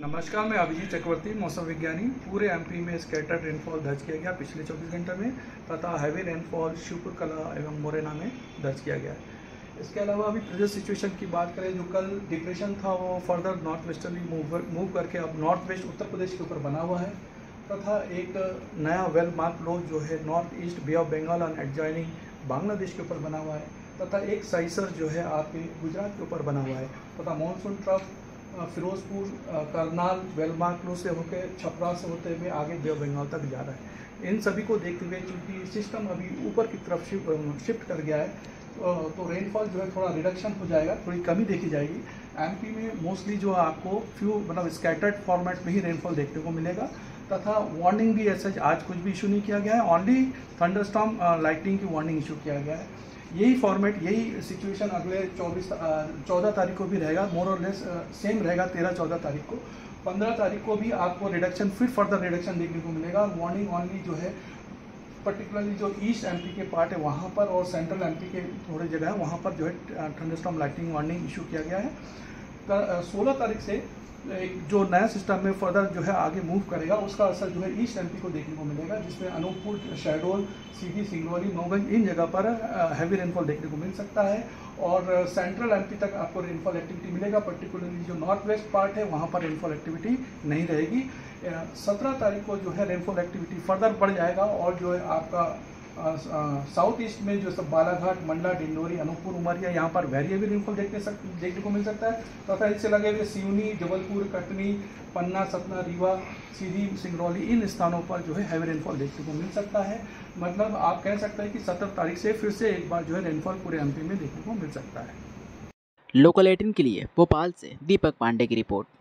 नमस्कार, मैं अभिजीत चक्रवर्ती मौसम विज्ञानी। पूरे एमपी में स्कैटर्ड रेनफॉल दर्ज किया गया पिछले 24 घंटे में, तथा हैवी रेनफॉल शिवपुर कला एवं मुरैना में दर्ज किया गया है। इसके अलावा अभी प्रेजेंट सिचुएशन की बात करें, जो कल डिप्रेशन था वो फर्दर नॉर्थ वेस्टर्नली मूव करके अब नॉर्थ वेस्ट उत्तर प्रदेश के ऊपर बना हुआ है, तथा एक नया वेल मार्क लो जो है north east bay of Bengal and adjoining Bangladesh के ऊपर बना हुआ है, तथा एक साइसर जो है आपके गुजरात के ऊपर बना हुआ है, तथा monsoon trough Firozpur Karnal well marked low से होकर छपरा से होते हुए आगे बे ऑफ बंगाल तक जा रहा है। इन सभी को देखते हुए चूँकि सिस्टम अभी ऊपर की तरफ शिफ्ट कर गया है तो रेनफॉल जो है थोड़ा रिडक्शन हो जाएगा, थोड़ी कमी देखी जाएगी। एमपी में मोस्टली जो आपको फ्यू मतलब स्कैटर्ड फॉर्मेट में ही रेनफॉल देखने को मिलेगा, तथा वार्निंग भी ऐसा आज कुछ भी इशू नहीं किया गया है, ओनली थंडरस्टॉर्म लाइटनिंग की वार्निंग इशू किया गया है। यही फॉर्मेट यही सिचुएशन अगले 14-14 तारीख को भी रहेगा, मोर और लेस सेम रहेगा। 13-14 तारीख को 15 तारीख को भी आपको रिडक्शन फिर फर्दर रिडक्शन देखने को मिलेगा। वार्निंग ऑनली जो है पर्टिकुलरली जो ईस्ट एमपी के पार्ट है वहाँ पर और सेंट्रल एमपी के थोड़े जगह है वहाँ पर जो है थंडरस्टॉर्म लाइटनिंग वार्निंग इशू किया गया है। 16 तारीख से जो नया सिस्टम में फर्दर जो है आगे मूव करेगा उसका असर जो है ईस्ट एमपी को देखने को मिलेगा, जिसमें अनूपपुर, शहडोल, सीधी, सिंगरौली, मोहगंज इन जगह पर हैवी रेनफॉल देखने को मिल सकता है। और सेंट्रल एमपी तक आपको रेनफॉल एक्टिविटी मिलेगा, पर्टिकुलरली जो नॉर्थ वेस्ट पार्ट है वहाँ पर रेनफॉल एक्टिविटी नहीं रहेगी। 17 तारीख को जो है रेनफॉल एक्टिविटी फर्दर बढ़ जाएगा और जो है आपका साउथ ईस्ट में जो सब बालाघाट, मंडला, डिंडोरी, अनूपपुर, उमरिया यहाँ पर वेरिएबल रेनफॉल देखने को मिल सकता है, तथा इससे लगे हुए सीउनी, जबलपुर, कटनी, पन्ना, सतना, रीवा, सीधी, सिंगरौली इन स्थानों पर जो है हैवी रेनफॉल देखने को मिल सकता है। मतलब आप कह सकते हैं कि 17 तारीख से फिर से एक बार जो है रेनफॉल पूरे एमपी में देखने को मिल सकता है। लोकल 18 के लिए भोपाल से दीपक पांडे की रिपोर्ट।